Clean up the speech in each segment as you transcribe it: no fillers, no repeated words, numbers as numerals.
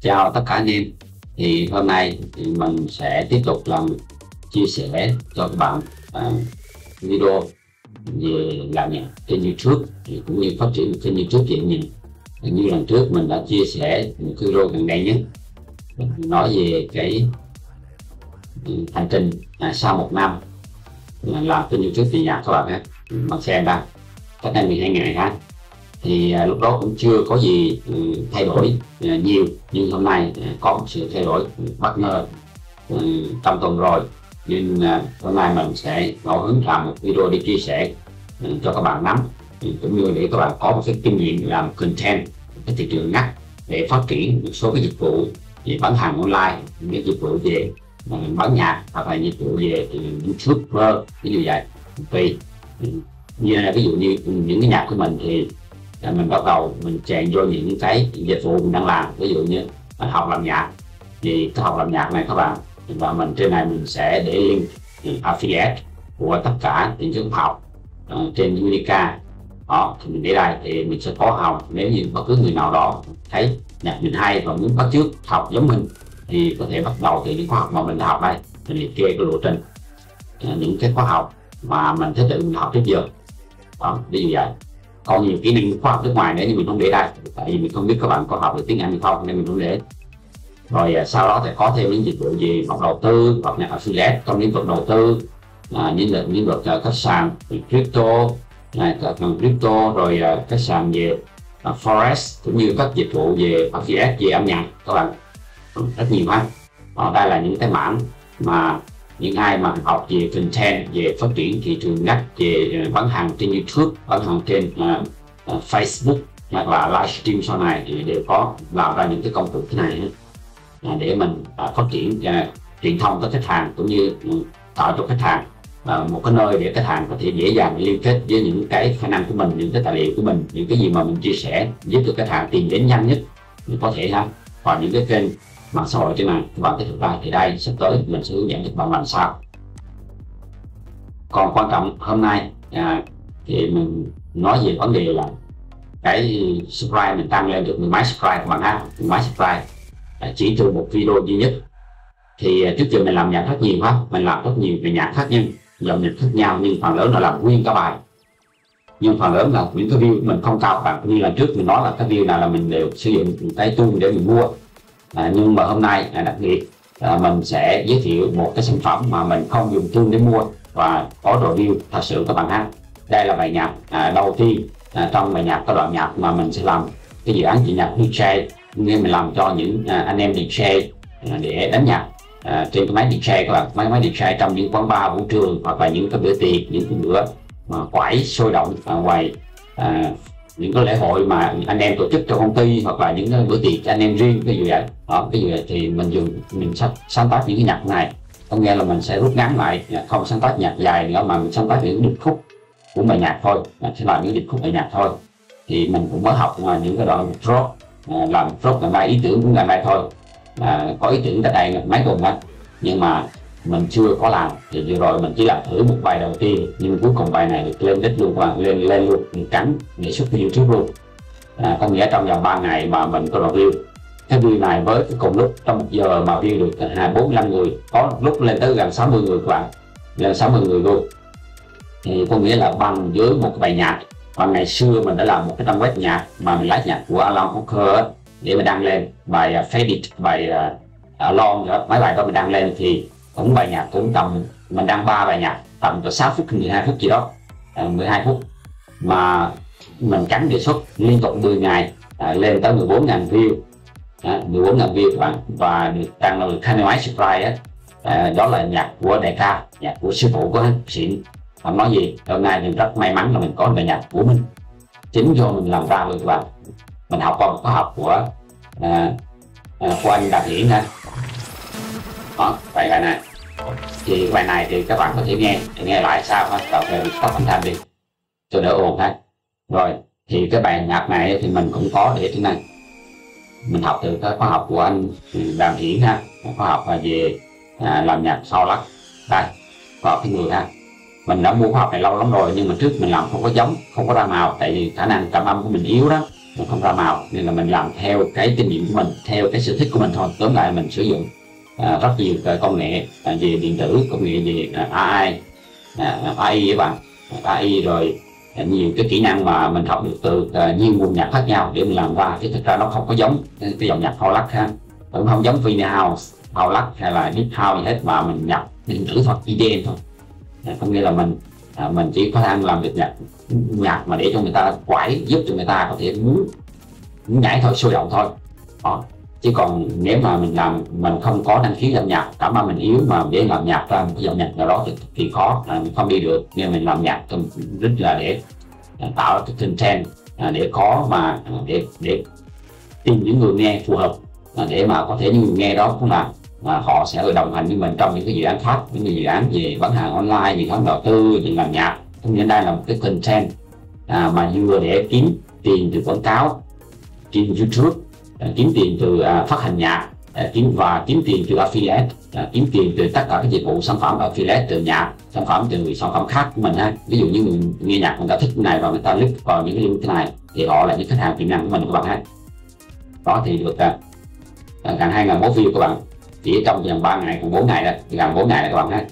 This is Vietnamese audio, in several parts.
Chào tất cả anh em. Thì hôm nay thì mình sẽ tiếp tục làm chia sẻ cho các bạn video về làm nhạc trên YouTube thì cũng như phát triển trên YouTube hiện nay. Như lần trước mình đã chia sẻ một video gần đây nhất nói về cái hành trình sau một năm làm trên YouTube về nhạc các bạn nhé. Bạn xem đây, cách đây 12 ngày ha. Thì lúc đó cũng chưa có gì thay đổi nhiều, nhưng hôm nay có một sự thay đổi bất ngờ trong tuần rồi, nên hôm nay mình sẽ ngẫu hứng làm một video để chia sẻ cho các bạn nắm, cũng như để các bạn có một cái kinh nghiệm làm content cái thị trường ngắt để phát triển một số cái dịch vụ về bán hàng online, những dịch vụ về bán nhạc hoặc là dịch vụ về YouTuber cái như vậy. Vì ví dụ như những cái nhạc của mình thì mình bắt đầu mình chèn vô những cái dịch vụ mình đang làm, ví dụ như mình học làm nhạc thì cái học làm nhạc này các bạn, và mình trên này mình sẽ để link affiliate của tất cả những trường học trên Unica đó, thì mình để đây thì mình sẽ có học. Nếu như bất cứ người nào đó thấy nhạc mình hay và muốn bắt chước học giống mình thì có thể bắt đầu từ những khóa học mà mình đã học đây, mình liệt kê cái lộ trình những cái khóa học mà mình thích tự mình học trước giờ đó, ví dụ vậy. Còn nhiều kỹ năng khoa học nước ngoài nữa nhưng mình không để đây, tại vì mình không biết các bạn có học được tiếng Anh hay không, nên mình không để. Rồi sau đó thì có thêm những dịch vụ gì hoặc đầu tư hoặc là affiliate trong lĩnh vực đầu tư, lĩnh vực khách sạn crypto này, crypto rồi khách sạn về forex, cũng như các dịch vụ về affiliate về âm nhạc các bạn, rất nhiều ha. Đây là những cái mảng mà những ai mà học về content, về phát triển thị trường ngắt, về bán hàng trên YouTube, bán hàng trên Facebook hoặc là livestream sau này thì đều có làm ra những cái công cụ thế này để mình phát triển truyền thông tới khách hàng, cũng như tạo cho khách hàng một cái nơi để khách hàng có thể dễ dàng liên kết với những cái khả năng của mình, những cái tài liệu của mình, những cái gì mà mình chia sẻ giúp được khách hàng tìm đến nhanh nhất có thể ha. Và những cái kênh mạng xã hội trên này các bạn thấy thực ra thì đây sắp tới mình sẽ hướng dẫn các bạn làm sao. Còn quan trọng hôm nay thì mình nói về vấn đề là cái subscribe mình tăng lên được 10 máy subscribe các bạn ha, 10 máy subscribe chỉ từ một video duy nhất. Thì trước giờ mình làm nhạc rất nhiều quá, mình làm rất nhiều về nhạc khác nhưng dòng nhạc khác nhau, nhưng phần lớn là làm nguyên cả bài, nhưng phần lớn là những cái view mình không cao bằng như là trước mình nói là cái view nào là mình đều sử dụng tay tool để mình mua. Nhưng mà hôm nay đặc biệt mình sẽ giới thiệu một cái sản phẩm mà mình không dùng tool để mua và có review thật sự các bạn ha. Đây là bài nhạc đầu tiên trong bài nhạc, cái đoạn nhạc mà mình sẽ làm cái dự án chị nhạc DJ, nên mình làm cho những anh em DJ để đánh nhạc trên cái máy DJ các bạn, máy DJ trong những quán bar, vũ trường hoặc là những cái bữa tiệc, những cái bữa mà quẩy sôi động ngoài những cái lễ hội mà anh em tổ chức cho công ty hoặc là những cái bữa tiệc anh em riêng cái gì vậy đó. Cái gì vậy thì mình dùng mình sáng tác những cái nhạc này, có nghĩa là mình sẽ rút ngắn lại, không sáng tác nhạc dài nữa mà mình sáng tác những điệp khúc của bài nhạc thôi, mình sẽ làm những điệp khúc bài nhạc thôi. Thì mình cũng mới học ngoài những cái đoạn drop, làm drop là bài ý tưởng cũng là bài thôi, có ý tưởng tại đây mấy tuần đó nhưng mà mình chưa có làm. Thì vừa rồi mình chỉ làm thử một bài đầu tiên nhưng cuối cùng bài này được lên đích luôn, và lên luôn trắng để xuất video trước luôn, có nghĩa trong vòng 3 ngày mà mình có review cái video này với cái cùng lúc trong 1 giờ mà view được 45 người, có lúc lên tới gần 60 người các bạn, gần 60 người luôn. Thì có nghĩa là bằng với một bài nhạc và ngày xưa mình đã làm một cái trang web nhạc mà mình lấy nhạc của Alan Walker để mình đăng lên bài Faded, bài Alone đó, mấy bài đó mình đăng lên thì cũng bài nhạc cũng tầm mình đăng 3 bài nhạc tầm từ 6 phút 12 phút gì đó, 12 phút mà mình cắn đề xuất liên tục 10 ngày lên tới 14.000 view, 14.000 view các bạn, và được tăng lên 20 máy subscribe đó là nhạc của đại ca, nhạc của sư phụ của xịn không nói gì. Hôm nay mình rất may mắn là mình có bài nhạc của mình chính do mình làm ra được, và mình học qua một khóa học của anh Đạt Hiển ha. Đó, bài này thì các bạn có thể nghe lại sao ha, tạo về có âm thanh đi cho đỡ ồn ha. Rồi thì cái bài nhạc này thì mình cũng có để trên này, mình học từ cái khóa học của anh Đàm Hiển ha, khóa học về làm nhạc sau lắc đây vào cái người ha. Mình đã mua khóa học này lâu lắm rồi nhưng mà trước mình làm không có giống, không có ra màu, tại vì khả năng cảm âm của mình yếu đó, nó không ra màu, nên là mình làm theo cái kinh nghiệm của mình, theo cái sở thích của mình thôi. Tóm lại mình sử dụng rất nhiều công nghệ về điện tử, công nghệ về AI các bạn, AI rồi nhiều cái kỹ năng mà mình học được từ nhiều nguồn nhạc khác nhau để mình làm qua, chứ thực ra nó không có giống cái dòng nhạc house ha, cũng không giống house, house hay là deep house gì hết, mà mình nhập điện tử hoặc EDM thôi. Không nghĩa là mình chỉ có ăn làm việc nhạc mà để cho người ta quẩy, giúp cho người ta có thể muốn nhảy thôi, sôi động thôi đó. Chứ còn nếu mà mình không có năng khiếu làm nhạc, cảm ơn mình yếu mà để làm nhạc ra một cái dòng nhạc nào đó thì khó, mình không đi được. Nên mình làm nhạc rất là để tạo cái content để có mà để tìm những người nghe phù hợp, để mà có thể những người nghe đó cũng là họ sẽ đồng hành với mình trong những cái dự án khác, những dự án về bán hàng online, về khoản đầu tư, về làm nhạc. Cũng như đây là một cái content mà vừa để kiếm tiền từ quảng cáo trên YouTube, kiếm tiền từ phát hành nhạc, kiếm tiền từ affiliate, kiếm tiền từ tất cả các dịch vụ sản phẩm affiliate, từ nhạc, sản phẩm khác của mình ha. Ví dụ như người nghe nhạc người ta thích cái này và người ta click vào những cái link thế này thì họ là những khách hàng tiềm năng của mình các bạn ha. Đó thì được gần 2.000 view các bạn, chỉ trong vòng 3 ngày, còn 4 ngày đó, gần 4 ngày đó các bạn ha.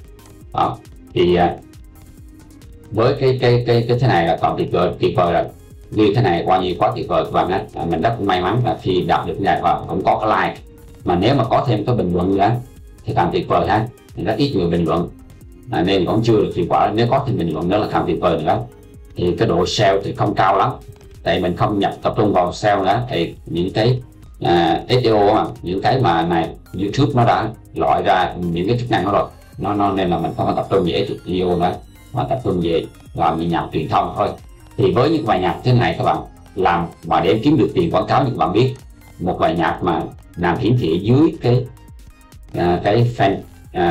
Đó thì với cái thế này là còn tuyệt vời rồi. Như thế này qua như quá tuyệt vời các bạn á, mình rất may mắn là khi đọc được cái này và cũng có cái like, mà nếu mà có thêm cái bình luận nữa thì càng tuyệt vời ha. Rất ít người bình luận nên cũng chưa được hiệu quả, nếu có thêm bình luận nữa là càng tuyệt vời nữa. Thì cái độ sale thì không cao lắm, tại mình không tập trung vào sale nữa. Thì những cái SEO mà những cái mà này YouTube nó đã loại ra những cái chức năng đó rồi, nó nên là mình không tập trung về SEO nữa mà tập trung về làm những nhạc truyền thông thôi. Thì với những bài nhạc thế này các bạn làm mà để kiếm được tiền quảng cáo, như các bạn biết một bài nhạc mà làm hiển thị dưới cái fan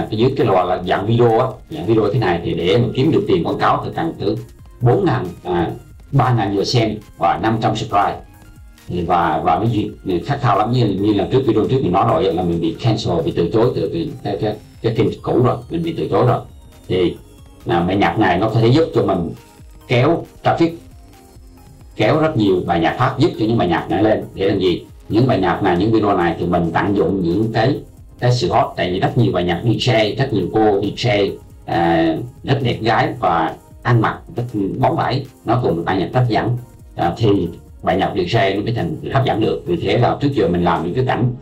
dưới cái loại là dạng video á, dạng video thế này, thì để mình kiếm được tiền quảng cáo thì cần từ 3.000 vừa xem và 500 subscribe và cái gì khát khao lắm. Như là trước video trước mình nói rồi là mình bị cancel, bị từ chối từ cái kênh cũ rồi, mình bị từ chối rồi. Thì bài nhạc này nó có thể giúp cho mình kéo traffic, kéo rất nhiều bài nhạc khác, giúp cho những bài nhạc này lên. Để làm gì? Những bài nhạc này, những video này thì mình tận dụng những cái sự hot. Tại vì rất nhiều bài nhạc DJ, rất nhiều cô DJ rất đẹp gái và ăn mặc rất bóng bẩy, nó cùng bài nhạc hấp dẫn, thì bài nhạc DJ nó mới thành hấp dẫn được. Vì thế là trước giờ mình làm những cái cảnh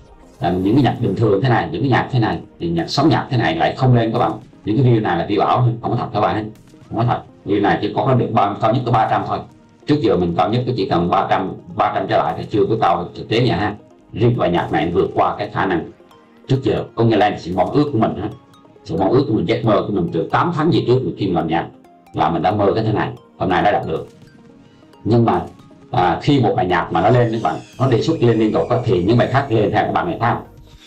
những cái nhạc bình thường thế này, những cái nhạc thế này thì nhạc sóng nhạc thế này lại không lên các bạn. Những cái view này là view ảo, không có thật các bạn, không có thật. Như này chỉ có được cao nhất có 300 thôi. Trước giờ mình cao nhất chỉ cần 300 trở lại thì chưa có cao thực tế nha ha. Riêng bài nhạc này vượt qua cái khả năng trước giờ, có nghĩa là sự mong ước của mình ha. Sự mong ước của mình, giấc mơ của mình từ 8 tháng gì trước mình khi làm nhạc là mình đã mơ cái thế này, hôm nay đã đạt được. Nhưng mà khi một bài nhạc mà nó lên các bạn, nó đề xuất lên liên tục thì những bài khác lên theo các bạn này tham,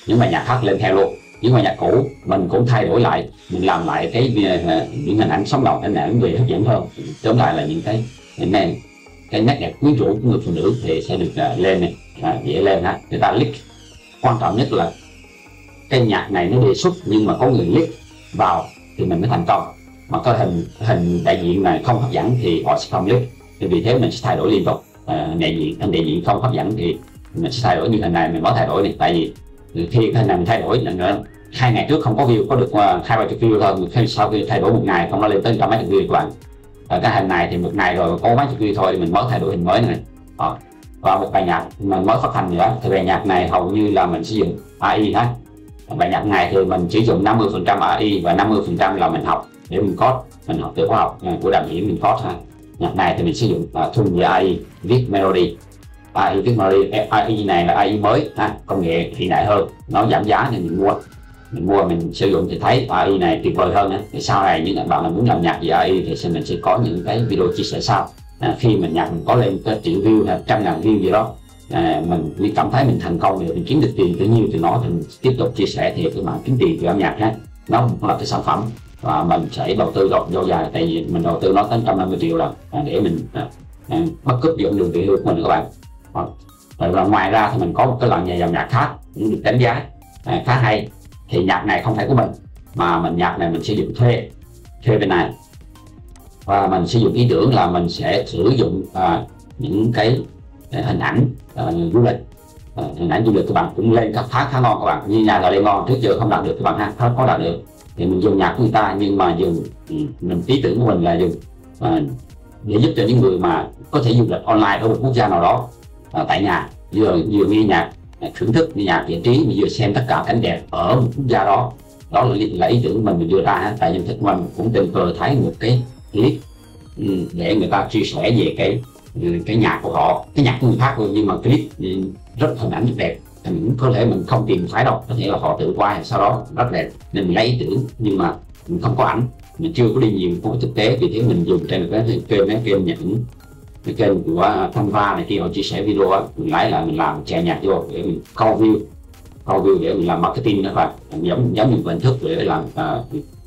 những bài nhạc khác lên theo luôn. Những bài nhạc cũ mình cũng thay đổi lại, mình làm lại cái những hình ảnh sống động, hình ảnh về hấp dẫn hơn. Tóm lại là những cái hình này, cái nét đẹp quyến rũ của người phụ nữ thì sẽ được lên này, dễ lên ha, người ta click. Quan trọng nhất là cái nhạc này nó đề xuất nhưng mà có người click vào thì mình mới thành công. Mà có hình đại diện này không hấp dẫn thì họ sẽ không click. Thì vì thế mình sẽ thay đổi liên tục, đại diện không hấp dẫn thì mình sẽ thay đổi. Như hình này mình có thay đổi này, tại vì khi hình này mình thay đổi nữa, 2 ngày trước không có view, có được 2-3 chục view thôi, khi sau khi thay đổi 1 ngày không nó lên tới cả mấy chục view các bạn. Và cái hình này thì 1 ngày rồi có mấy chục view thôi thì mình mới thay đổi hình mới này. Và một bài nhạc mình mới phát hành nữa thì bài nhạc này hầu như là mình sử dụng AI hết. Bài nhạc này thì mình sử dụng 50% AI và 50% là mình học để mình code, mình học từ khóa học của Đàm Hiển mình code ha. Nhạc này thì mình sử dụng thuần về AI viết melody. AI này là AI mới ha, công nghệ hiện đại hơn, nó giảm giá nên mình mua mình sử dụng thì thấy AI này tuyệt vời hơn. Thì sau này những bạn muốn làm nhạc về AI thì mình sẽ có những cái video chia sẻ sau. Khi mình nhạc mình có lên cái triệu view là 100.000 view gì đó, mình cảm thấy mình thành công, mình kiếm được tiền tự nhiên từ nó thì mình tiếp tục chia sẻ. Thì các bạn kiếm tiền từ âm nhạc ha, nó cũng là cái sản phẩm và mình sẽ đầu tư lâu dài. Tại vì mình đầu tư nó tới 150 triệu rồi để mình bắt cúp dụng đường video của mình các bạn. Và ngoài ra thì mình có một cái loại dòng nhạc khác cũng được đánh giá khá hay. Thì nhạc này không phải của mình mà nhạc này mình sử dụng thuê bên này, và mình sử dụng ý tưởng là mình sẽ sử dụng những cái hình ảnh du lịch, hình ảnh du lịch các bạn cũng lên khá ngon các bạn, như nhà nào lên ngon trước giờ không đạt được các bạn ha, hết có đạt được thì mình dùng nhạc của người ta, nhưng mà dùng mình ý tưởng của mình là dùng để giúp cho những người mà có thể du lịch online ở một quốc gia nào đó tại nhà, vừa nghe nhạc thưởng thức, nghe nhạc giải trí, vừa xem tất cả cảnh đẹp ở một quốc gia đó. Đó là ý tưởng mình đưa ra ha. Tại mình thích, mình cũng tình cờ thấy một cái clip để người ta chia sẻ về cái nhạc của họ, cái nhạc của người khác thôi, nhưng mà clip rất hình ảnh rất đẹp, mình có thể mình không tìm phải đâu, có thể là họ tự quay sau đó rất đẹp nên mình lấy ý tưởng, nhưng mà mình không có ảnh, mình chưa có đi nhiều của thực tế, vì thế mình dùng trên cái kênh những cái kênh của Thanh Va này kia họ chia sẻ video đó, mình lấy là mình làm chè nhạc vô để mình câu view để mình làm marketing đó các bạn, giống như hình thức để làm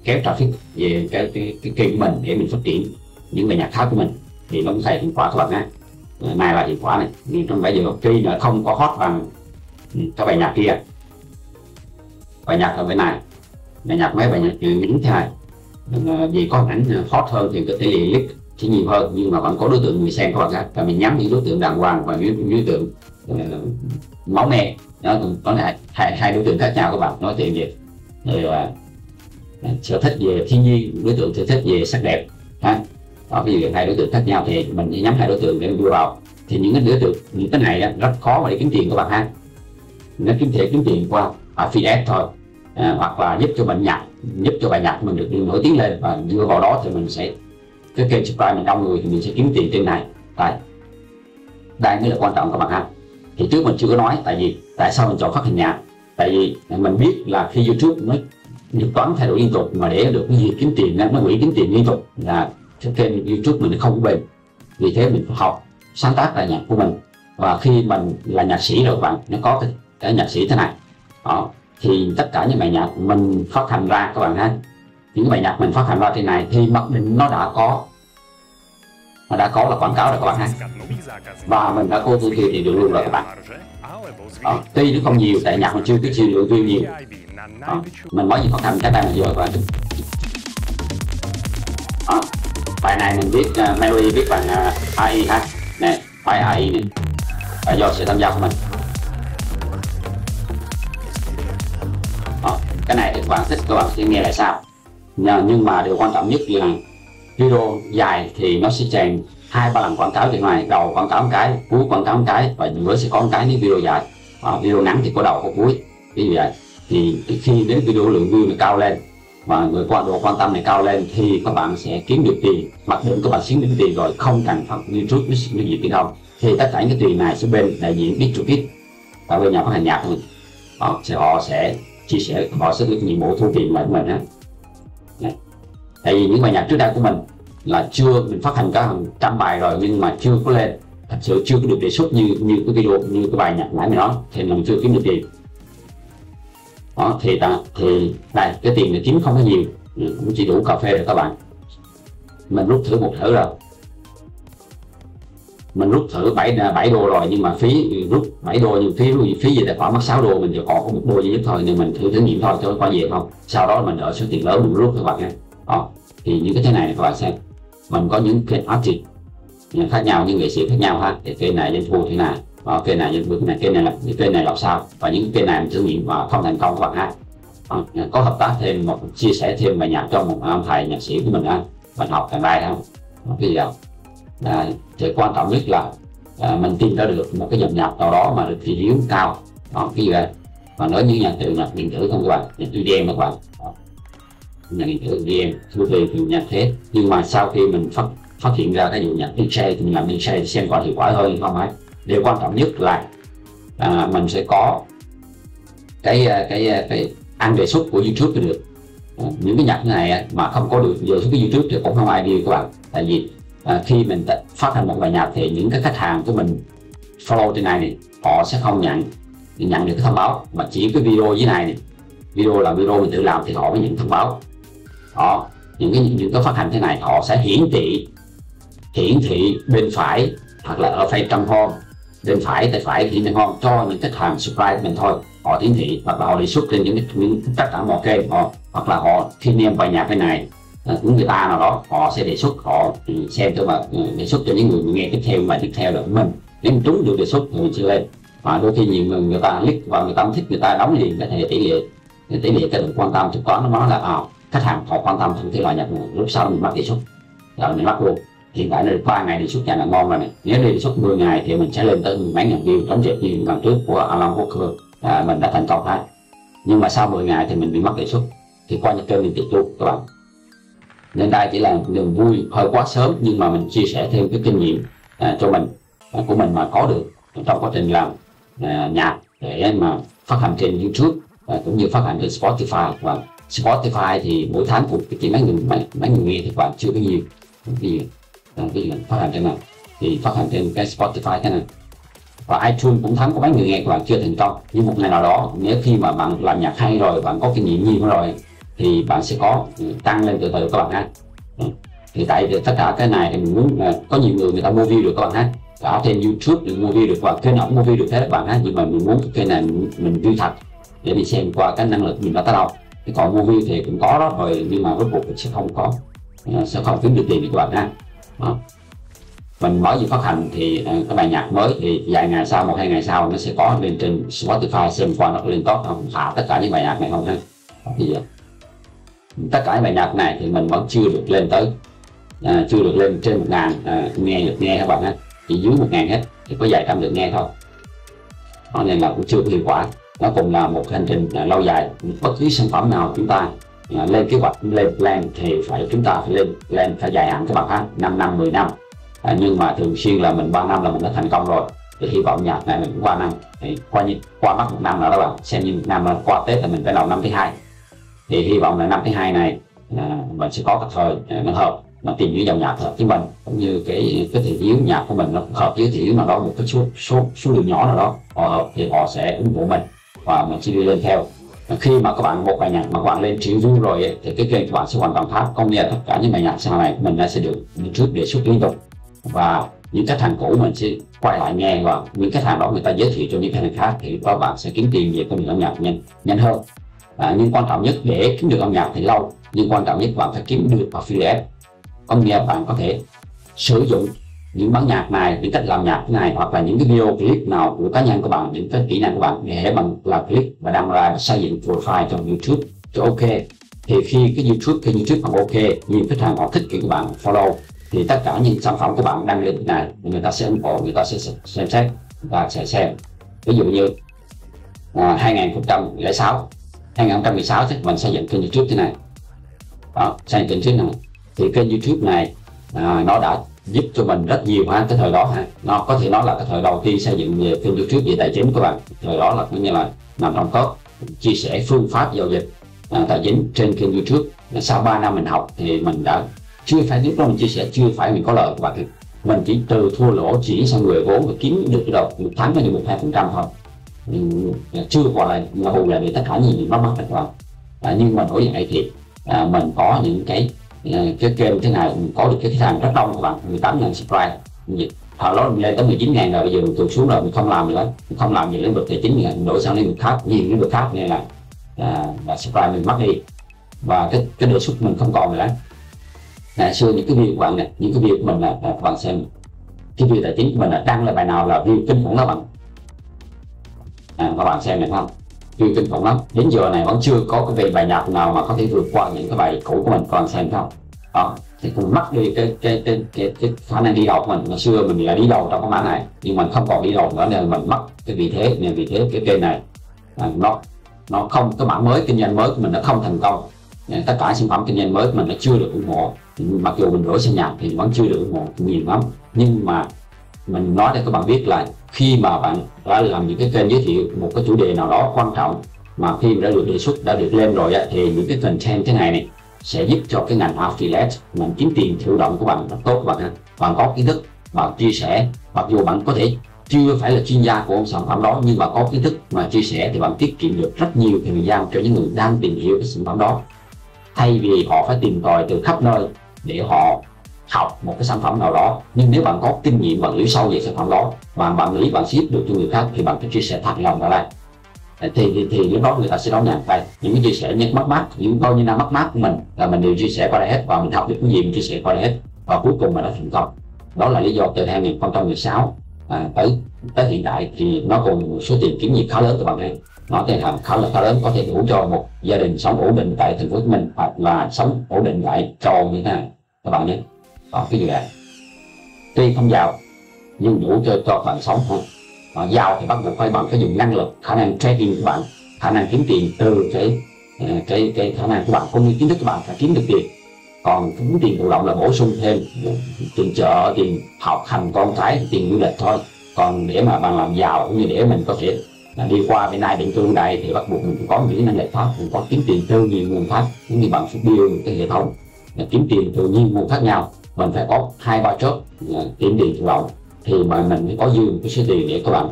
kéo traffic về cái kênh của mình để mình phát triển những bài nhạc khác của mình thì nó cũng sẽ hiệu quả các bạn ha. Này là hiệu quả này, nhưng trong bây giờ khi nó không có hot bằng các bài nhạc kia, bài nhạc ở bên này, bài nhạc mấy bài nhạc những thế này, vì có ảnh hot hơn thì cái tỷ lệ click sẽ nhiều hơn, nhưng mà vẫn có đối tượng người xem các bạn ha, và mình nhắm những đối tượng đàng hoàng và những đối tượng máu me đó, có lại hai đối tượng khác nhau các bạn, nói chuyện về sở thích về thiên nhiên, đối tượng sở thích về sắc đẹp ha. Đó, ví dụ hai đối tượng khác nhau thì mình nhắm hai đối tượng để mình đưa vào, thì những cái đối tượng những cái này rất khó mà để kiếm tiền các bạn ha, nó kiếm tiền qua affiliate thôi, hoặc là giúp cho mình nhạc, giúp cho bài nhạc mình được nổi tiếng lên và đưa vào đó thì mình sẽ cái kênh subscribe mình đông người thì mình sẽ kiếm tiền trên này. Đây mới là quan trọng các bạn ha. Thì trước mình chưa có nói tại sao mình chọn phát hình nhạc, tại vì mình biết là khi YouTube nó tính toán thay đổi liên tục, mà để được cái gì kiếm tiền nó nghĩ kiếm tiền liên tục là cái kênh YouTube mình nó không có bền, vì thế mình phải học sáng tác bài nhạc của mình. Và khi mình là nhạc sĩ rồi các bạn, nó có cái nhạc sĩ thế này đó, thì tất cả những bài nhạc mình phát hành ra các bạn ha, những bài nhạc mình phát hành ra trên này thì mặc định nó đã có là quảng cáo rồi các bạn ha, và mình đã có thương hiệu thì được luôn rồi các bạn đó. Tuy nó không nhiều tại nhạc mình chưa có lượng view nhiều đó. Mình nói gì phát hành cái tay mình rồi các bạn đó. Bài này mình biết Mary biết bằng AI ha, nè phải AI này và do sự tham gia của mình đó. Cái này thì các bạn thích các bạn sẽ nghe lại sao, nhưng mà điều quan trọng nhất là video dài thì nó sẽ tràn 2-3 lần quảng cáo, từ ngoài đầu quảng cáo một cái, cuối quảng cáo một cái, và nữa sẽ có một cái nếu video dài. Video ngắn thì có đầu có cuối, ví dụ vậy. Thì khi đến video lượng view này cao lên và người qua độ quan tâm này cao lên thì các bạn sẽ kiếm được tiền, mặc định các bạn kiếm được tiền rồi không cần phát YouTube như gì kia đâu, thì tất cả những cái tiền này sẽ bên đại diện Bitchute và bên nhà phát hành nhạc mình họ sẽ chia sẻ, họ sẽ được nhiệm vụ thu tiền lại của mình á. Tại vì những bài nhạc trước đây của mình là mình phát hành cả hàng trăm bài rồi nhưng mà chưa có lên, thật sự chưa có được đề xuất như cái video, như cái bài nhạc nãy mình nói thì mình chưa kiếm được tiền đó, thì này cái tiền để kiếm không có nhiều, cũng chỉ đủ cà phê rồi các bạn. Mình rút thử một thử rồi, mình rút thử 7 đô rồi, nhưng mà phí rút 7 đô, nhưng phí về tài khoản mất 6 đô, mình chỉ còn có 1 đô duy nhất thôi, nên mình thử thử nghiệm thôi cho qua về không, sau đó mình ở số tiền lớn mình rút các bạn nha. Thì những cái thế này các bạn xem, mình có những kênh artist khác nhau, những nghệ sĩ khác nhau ha, thì kênh này doanh thu thế nào, kênh này doanh thu thế này, kênh này làm sao, và những kênh này mình thử nghiệm và không thành công các bạn ha. Có hợp tác thêm một chia sẻ thêm bài nhạc cho một thầy nhạc sĩ của mình ha, mình học thành bài không cái gì đâu. Thì quan trọng nhất là mình tìm ra được một cái dòng nhạc nào đó mà được review cao, cái gì đây mà nói như nhạc điện tử không các bạn, nhạc studio các bạn, nhạc điện tử game thu tiền từ nhạc thế. Nhưng mà sau khi mình phát hiện ra cái vụ nhạc DJ thì mình làm DJ xem có hiệu quả hơn không ấy. Điều quan trọng nhất là mình sẽ có cái ăn đề xuất của YouTube được. Những cái nhạc này mà không có được đề xuất của YouTube thì cũng không ai đi các bạn. Tại vì khi mình phát hành một bài nhạc thì những cái khách hàng của mình follow trên này họ sẽ không nhận được cái thông báo, mà chỉ cái video dưới này video là video mình tự làm thì họ mới nhận thông báo. Những cái phát hành thế này họ sẽ hiển thị bên phải hoặc là ở phía trong home, bên phải tay phải thì home cho những khách hàng subscribe mình thôi, họ hiển thị hoặc là họ đề xuất lên những tất cả mọi kênh họ, hoặc là họ khi nêm bài nhạc thế này của người ta nào đó họ sẽ đề xuất, họ xem cho mà đề xuất cho những người nghe tiếp theo và tiếp theo là của mình điểm trúng được đề xuất người Chile, và đôi khi nhiều người ta click và người ta không thích, người ta đóng liền cái hệ tỷ lệ cái được quan tâm chứng khoán nó nói là khách hàng họ quan tâm thì loại nhập này, lúc sau mình bắt đề xuất rồi mình bắt luôn. Hiện tại là 3 ngày đề xuất nhà là ngon rồi này, nếu đề xuất 10 ngày thì mình sẽ lên tới mấy ngàn view, đóng dẹp như lần trước của Alan Walker mình đã thành công đấy. Nhưng mà sau 10 ngày thì mình bị mất đề xuất thì coi như kênh mình tiệt luôn các bạn. Nên đây chỉ là niềm vui hơi quá sớm, nhưng mà mình chia sẻ thêm cái kinh nghiệm cho mình của mình mà có được trong quá trình làm nhạc để mà phát hành trên YouTube cũng như phát hành trên Spotify. Và Spotify thì mỗi tháng cũng chỉ mấy người nghe thì bạn chưa có nhiều cái gì phát hành trên này thì phát hành trên cái Spotify thế này, và iTunes cũng thắng có mấy người nghe các bạn chưa thành công. Nhưng một ngày nào đó nếu khi mà bạn làm nhạc hay rồi, bạn có kinh nghiệm nhiều rồi thì bạn sẽ có tăng lên từ từ các bạn ha. Thì tại vì tất cả cái này thì mình muốn có nhiều người ta mua view được các bạn ha, cả trên YouTube được mua view được và kênh ổng mua view được thế các bạn ha. Nhưng mà mình muốn cái này mình view thật để mình xem qua cái năng lực mình đã tới đâu. Cái còn mua view thì cũng có đó rồi, nhưng mà rốt cuộc mình sẽ không có, sẽ không kiếm được tiền được các bạn ha. Mình mở gì phát hành thì cái bài nhạc mới thì vài ngày sau, 1-2 ngày sau nó sẽ có lên trên Spotify, xem qua nó lên top không, thả tất cả những bài nhạc này không ha. Thì tất cả những bài nhạc này thì mình vẫn chưa được lên tới chưa được lên trên 1000 nghe được nghe các bạn ha, chỉ dưới 1000 hết, chỉ có vài trăm được nghe thôi. Đó nên là cũng chưa có hiệu quả. Nó cũng là một hành trình lâu dài. Bất cứ sản phẩm nào chúng ta lên kế hoạch, lên plan thì chúng ta phải lên plan phải dài hạn các bạn ha, 5 năm, 10 năm. Nhưng mà thường xuyên là mình 3 năm là mình đã thành công rồi, thì hy vọng nhạc này mình cũng qua năm, thì qua mắt 1 năm nữa đó bạn, xem như 1 năm là qua Tết là mình phải đầu năm thứ 2. Thì hy vọng là năm thứ 2 này mình sẽ có cái thời nó hợp, mình tìm những dòng nhạc hợp với mình, cũng như cái thị hiếu nhạc của mình nó hợp với thị hiếu nào đó, một cái số lượng nhỏ nào đó họ hợp thì họ sẽ ủng hộ mình và mình sẽ đi lên theo. Khi mà các bạn một bài nhạc mà các bạn lên triệu view rồi ấy, thì cái kênh của bạn sẽ hoàn toàn khác, công nghệ tất cả những bài nhạc sau này mình sẽ được YouTube đề xuất liên tục, và những khách hàng cũ mình sẽ quay lại nghe, và những khách hàng đó người ta giới thiệu cho những khách hàng khác thì các bạn sẽ kiếm tiền về công việc âm nhạc nhanh hơn. Nhưng quan trọng nhất để kiếm được âm nhạc thì lâu, nhưng quan trọng nhất bạn phải kiếm được affiliate. Âm nhạc bạn có thể sử dụng những bản nhạc này, những cách làm nhạc này, hoặc là những cái video clip nào của cá nhân của bạn, những cái kỹ năng của bạn để bằng làm clip và đăng ra xây dựng profile trong YouTube cho ok. Thì khi cái YouTube bằng ok, nhiều khách hàng họ thích kiểu của bạn follow, thì tất cả những sản phẩm của bạn đăng lên này người ta sẽ ủng hộ, người ta sẽ xem xét và sẽ xem. Ví dụ như 2016 thì mình xây dựng kênh YouTube thế này đó, xây dựng kênh này thì kênh YouTube này nó đã giúp cho mình rất nhiều ha. Cái thời đó ha, nó có thể nói là cái thời đầu tiên xây dựng về kênh YouTube về tài chính của bạn, thời đó là cũng như là nằm trong top chia sẻ phương pháp giao dịch tài chính trên kênh YouTube. Sau 3 năm mình học thì mình đã chưa phải lúc đó mình chia sẻ chưa phải mình có lợi của bạn, mình chỉ trừ thua lỗ chỉ sang người vốn và kiếm được đầu 1 tháng bao nhiêu 1-2% thôi, chưa gọi là hù lại vì tất cả những gì nó mất được vào. Nhưng mà nổi dậy thì mình có những cái kênh thế này, mình có được cái khách hàng rất đông các bạn, 18.000 subscribe. Hồi đó mình lên tới 19.000 rồi, bây giờ mình tụt xuống rồi, mình không làm gì nữa, mình không làm gì lĩnh vực tài chính, mình đổi sang lĩnh vực khác, nhiều lĩnh vực khác nên là subscribe mình mất đi và cái đề xuất mình không còn nữa. Ngày xưa những cái view của bạn này, những cái view của mình là các bạn xem cái view tài chính của mình là đăng là bài nào là view kinh khủng đó bạn. Các bạn xem này không, view kinh khủng lắm, đến giờ này vẫn chưa có cái bài nhạc nào mà có thể vượt qua những cái bài cũ của mình, còn xem không đó. Thì cũng mất đi cái khả năng đi đầu của mình. Ngày xưa mình là đi đầu trong cái mảng này, nhưng mình không còn đi đầu nữa nên mình mất cái vị thế, nên vì thế cái kênh này nó không, cái mảng mới kinh doanh mới của mình nó không thành công, nên tất cả sản phẩm kinh doanh mới của mình nó chưa được ủng hộ. Mặc dù mình đổi sang nhạc thì vẫn chưa được một nhiều lắm, nhưng mà mình nói để các bạn biết là khi mà bạn đã làm những cái kênh giới thiệu một cái chủ đề nào đó quan trọng mà khi đã được đề xuất, đã được lên rồi thì những cái content thế này sẽ giúp cho cái ngành affiliate mình kiếm tiền thụ động của bạn rất tốt các bạn ha. Bạn có kiến thức, bạn chia sẻ, mặc dù bạn có thể chưa phải là chuyên gia của sản phẩm đó, nhưng mà có kiến thức mà chia sẻ thì bạn tiết kiệm được rất nhiều thời gian cho những người đang tìm hiểu cái sản phẩm đó, thay vì họ phải tìm tòi từ khắp nơi để họ học một cái sản phẩm nào đó. Nhưng nếu bạn có kinh nghiệm, bạn hiểu sâu về sản phẩm đó và bạn nghĩ bạn ship được cho người khác thì bạn phải chia sẻ thật lòng ra đây thì lúc đó người ta sẽ đón nhận đây. Những cái chia sẻ những mất mát, những bao nhiêu năm mất mát của mình là mình đều chia sẻ qua đây hết, và mình học được cái gì mình chia sẻ qua đây hết, và cuối cùng mình đã thành công. Đó là lý do từ 2016 tới hiện tại thì nó cùng số tiền kiếm nhiệt khá lớn các bạn em. Nó tiền hàng khá lớn, có thể đủ cho một gia đình sống ổn định tại thành phố Hồ Chí Minh hoặc là sống ổn định tại Châu như thế này các bạn nhé. Còn cái dự án tuy không giàu nhưng đủ cho bạn sống thôi. Còn giàu thì bắt buộc phải bằng cái dùng năng lực, khả năng trading của bạn, khả năng kiếm tiền từ cái khả năng của bạn cũng như kiến thức của bạn phải kiếm được tiền. Còn kiếm tiền thụ động là bổ sung thêm tiền chợ, tiền học hành con cái, tiền du lịch thôi. Còn để mà bạn làm giàu cũng như để mình có thể đi qua bên này định tương này thì bắt buộc mình có những năng lực pháp, mình có kiếm tiền từ nhiều nguồn pháp, cũng như bạn phải build cái hệ thống kiếm tiền từ nhiều nguồn khác nhau. Mình phải có 2-3 chốt kiếm tiền thụ động thì mà mình mới có dư một cái số tiền để các bạn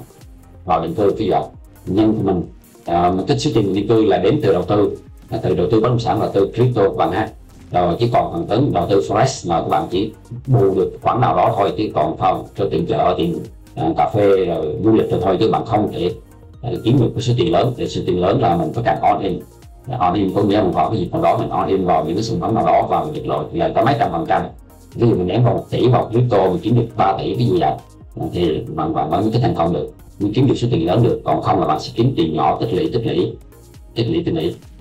vào định cư phi dọc. Nhưng của mình một cái số tiền định cư là đến từ đầu tư, bất động sản, đầu tư crypto các bạn ha. Rồi chỉ còn phần tính đầu tư forex mà các bạn chỉ bù được khoản nào đó thôi, chứ còn phần cho tiền chợ, tiền cà phê rồi du lịch rồi thôi, chứ bạn không thể kiếm được cái số tiền lớn. Để số tiền lớn là mình phải càng on in có nghĩa mình vào cái gì còn đó, mình on in vào những cái sản phẩm nào đó và mình được lợi tới mấy trăm %. Ví dụ mình ném vào 1 tỷ vào crypto mình kiếm được 3 tỷ cái gì đó thì bạn mới cái thành công được, mình kiếm được số tiền lớn được. Còn không là bạn sẽ kiếm tiền nhỏ tích lũy.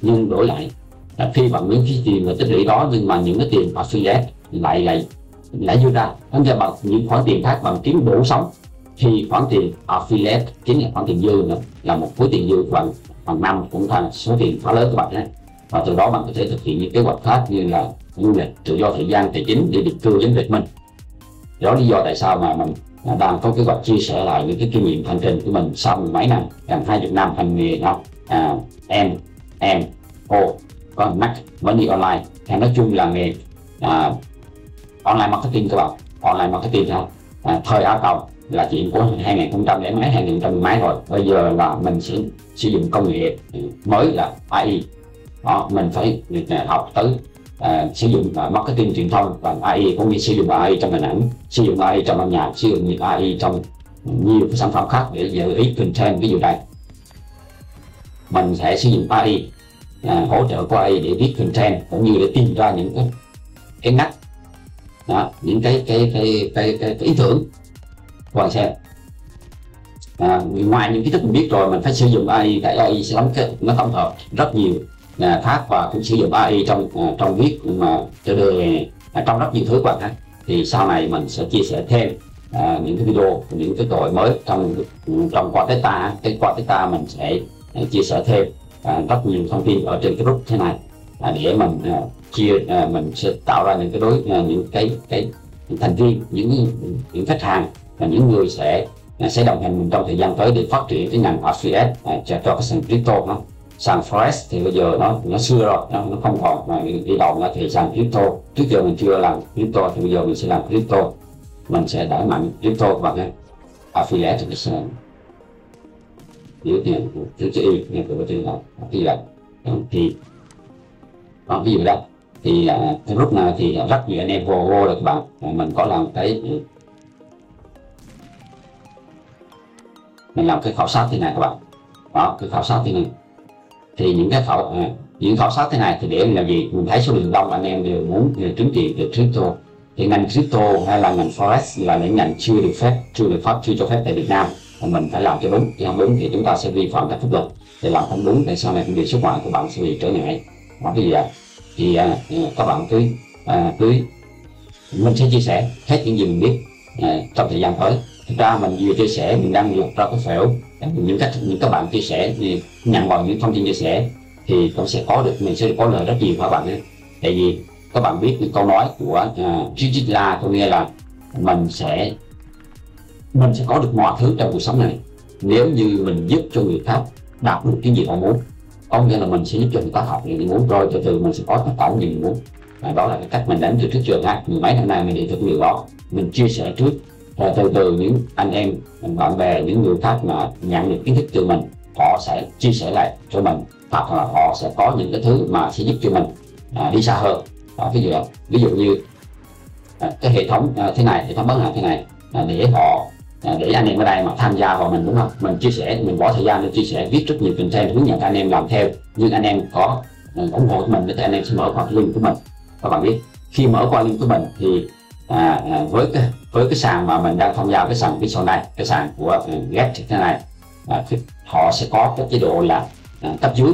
Nhưng đổi lại là khi bạn muốn cái tiền mà tích lũy đó, nhưng mà những cái tiền bạn suy xét lại dư ra không cho bạn những khoản tiền khác bạn kiếm đủ sống thì khoản tiền affiliate chính là khoản tiền dư nữa, là một khối tiền dư bằng năm cũng thành số tiền khá lớn các bạn nhé. Và từ đó bạn có thể thực hiện những kế hoạch khác như là du lịch, tự do thời gian, tài chính để định cư đến Việt Minh. Đó lý do tại sao mà mình đang có kế hoạch chia sẻ lại những cái kinh nghiệm hành trình của mình sau mấy năm, gần 20 năm hành nghề học còn Mac vẫn đi online hay nói chung là nghề online marketing các bạn. Online marketing thôi, thời Á Cộng là chuyện của 2000 mấy rồi. Bây giờ là mình sẽ sử dụng công nghệ mới là AI. Mình phải học tới sử dụng marketing truyền thông bằng AI, cũng như sử dụng AI trong hình ảnh, sử dụng AI trong âm nhạc, sử dụng AI trong nhiều cái sản phẩm khác để giữ ý content. Ví dụ đây mình sẽ sử dụng AI, hỗ trợ của AI để viết content cũng như để tìm ra những cái ngách đó, những cái ý tưởng của bạn xem. Ngoài những kiến thức mình biết rồi, mình phải sử dụng AI. Tại AI sẽ lắm cái nó tổng hợp rất nhiều pháp và cũng sử dụng AI trong viết mà trong rất nhiều thứ bạn ha. Thì sau này mình sẽ chia sẻ thêm những cái video, những cái gọi mới trong qua Teta. Cái qua Teta mình sẽ chia sẻ thêm rất nhiều thông tin ở trên cái group thế này để mình mình sẽ tạo ra những cái những thành viên, những khách hàng và những người sẽ đồng hành mình trong thời gian tới để phát triển cái ngành affiliate cho cái sàn crypto nó. Sàn forex thì bây giờ nó xưa rồi, nó không còn mà đi đầu nữa. Thì sàn crypto trước giờ mình chưa làm crypto thì bây giờ mình sẽ làm crypto, mình sẽ đẩy mạnh crypto các bạn nhé. Affiliate thì sàn nếu tiền chữ chữ y nghe từ trên đó thì là thì còn ví dụ đây thì cái lúc nào thì rất nhiều anh em vô được bạn. Mình có làm cái khảo sát thế này các bạn đó, cái khảo sát thế này thì những khảo sát thế này thì để làm gì? Mình thấy số lượng đông anh em đều muốn trứng tiền từ crypto. Thì ngành crypto hay là ngành forex là những ngành chưa cho phép tại Việt Nam. Mình phải làm cho đúng, chứ không đúng thì chúng ta sẽ vi phạm các pháp luật. Thì làm không đúng để sau này việc xuất ngoại của bạn sẽ bị trở ngại. Nói cái gì vậy? Thì các bạn mình sẽ chia sẻ hết những gì mình biết trong thời gian tới. Thực ra mình vừa chia sẻ, mình đang lột ra cái phễu những các bạn chia sẻ, nhận vào những thông tin chia sẻ thì cũng sẽ có được, mình sẽ có lời rất nhiều các bạn ấy. Tại vì các bạn biết những câu nói của Jitla, tôi nghe là mình sẽ có được mọi thứ trong cuộc sống này nếu như mình giúp cho người khác đạt được cái gì họ muốn. Có nghĩa là mình sẽ giúp cho người ta học những gì muốn, rồi từ từ mình sẽ có tất cả những gì mình muốn. Và đó là cái cách mình đánh từ trước trường ha. Mười mấy năm nay mình đi thực nhiều đó, mình chia sẻ trước, rồi từ từ những anh em, bạn bè, những người khác mà nhận được kiến thức từ mình, họ sẽ chia sẻ lại cho mình, hoặc là họ sẽ có những cái thứ mà sẽ giúp cho mình đi xa hơn. Đó, ví dụ như cái hệ thống thế này, hệ thống bán hàng thế này, để họ để anh em ở đây mà tham gia vào mình, đúng không? Mình chia sẻ, mình bỏ thời gian để chia sẻ, viết rất nhiều content hướng dẫn các anh em làm theo. Nhưng anh em có ủng hộ mình thì anh em sẽ mở qua link của mình. Các bạn biết khi mở qua link của mình thì với cái sàn mà mình đang tham gia, cái sàn Crypto này, cái sàn của Get thế này, họ sẽ có cái chế độ là cấp dưới,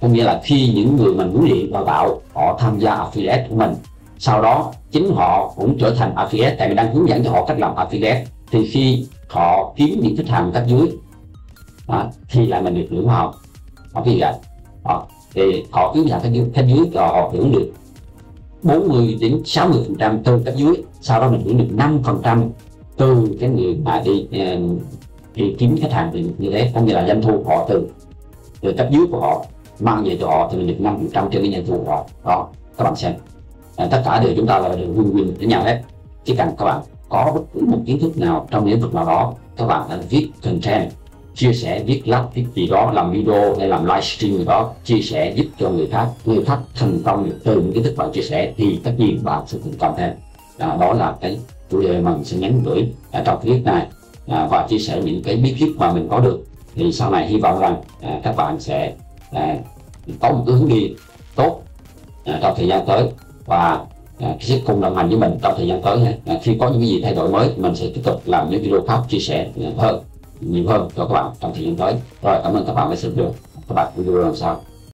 có nghĩa là khi những người mình huấn luyện và tạo họ tham gia affiliate của mình, sau đó chính họ cũng trở thành affiliate, tại vì đang hướng dẫn cho họ cách làm affiliate, thì khi họ kiếm những khách hàng cấp dưới thì là mình được hưởng hoa hồng. Họ cái gì vậy? Thì họ kiếm khách hàng cấp dưới và họ hưởng được 40 đến 60% từ cấp dưới, sau đó mình hưởng được 5% từ cái người mà đi kiếm khách hàng như thế, có nghĩa là doanh thu họ từ cấp dưới của họ mang về cho họ thì mình được 5% trên cái doanh thu của họ. Đó, các bạn xem, tất cả đều chúng ta là đều win-win với nhau hết. Chỉ cần các bạn có bất cứ một kiến thức nào trong lĩnh vực nào đó, các bạn đã viết content, chia sẻ, viết lách, viết gì đó, làm video hay làm livestream gì đó, chia sẻ giúp cho người khác thành công được từ những kiến thức bạn chia sẻ, thì tất nhiên bạn sẽ thành công thêm. Đó là cái chủ đề mà mình sẽ nhắn gửi trong clip này, và chia sẻ những cái bí kíp mà mình có được, thì sau này hy vọng rằng các bạn sẽ có một hướng đi tốt trong thời gian tới, và sẽ cùng đồng hành với mình trong thời gian tới. Khi có những cái gì thay đổi mới, mình sẽ tiếp tục làm những video khác chia sẻ nhiều hơn cho các bạn trong thời gian tới. Rồi, cảm ơn các bạn đã xem video. Các bạn video lần sau.